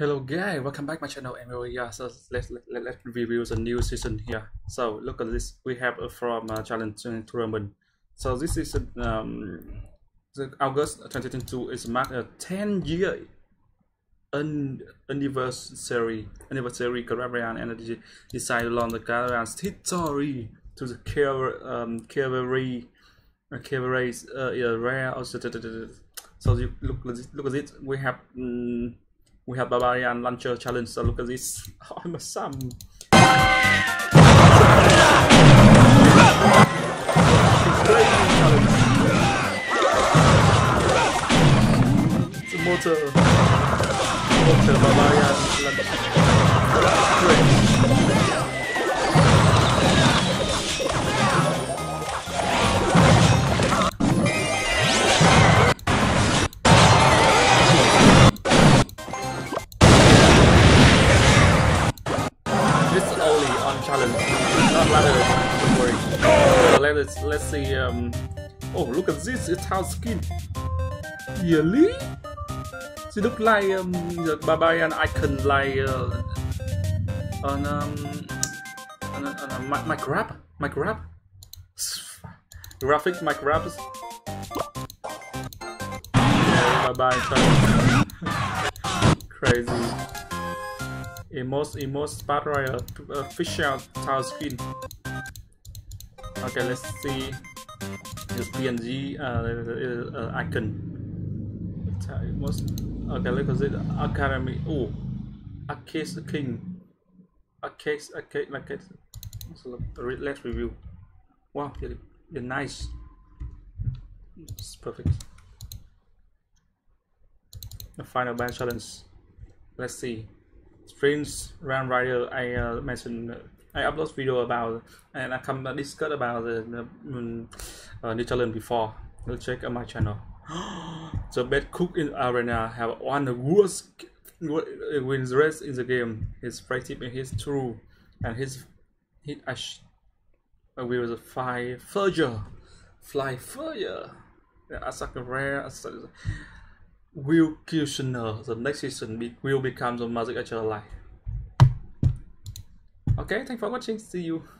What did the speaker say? Hello guys, welcome back to my channel. And yeah, so let's review the new season here. So look at this, we have from challenge tournament. So this is the August 2022 is marked a 10-year anniversary Barbarian Energy decided to launch the Barbarian's history to the cavalry. So you look at it. We have Barbarian Launcher challenge. So look at this. Oh, I'm a sum. It's a motor Barbarian challenge, not ladder, don't worry. Let's see, oh, look at this, it's how skin. Really? She look like the Barbarian icon, like on my grab graphic, my grabs. Yeah, Barbarian challenge. Crazy. Emotes battery official tile skin. Okay, let's see this PNG icon. Okay, look at it. Academy. Oh, Arcade King. Arcade. Let's review. Wow, you're nice. It's perfect. The final battle challenge. Let's see. Friends, Round Rider. I mentioned I upload video about and I come discuss about the new challenge before. Let's check on my channel. The best cook in arena have won the worst wins race in the game. His practice and his true and his ash will fly further. Asaka rare. Will Kushner, the next season will become the magic actual life. Okay, thanks for watching. See you.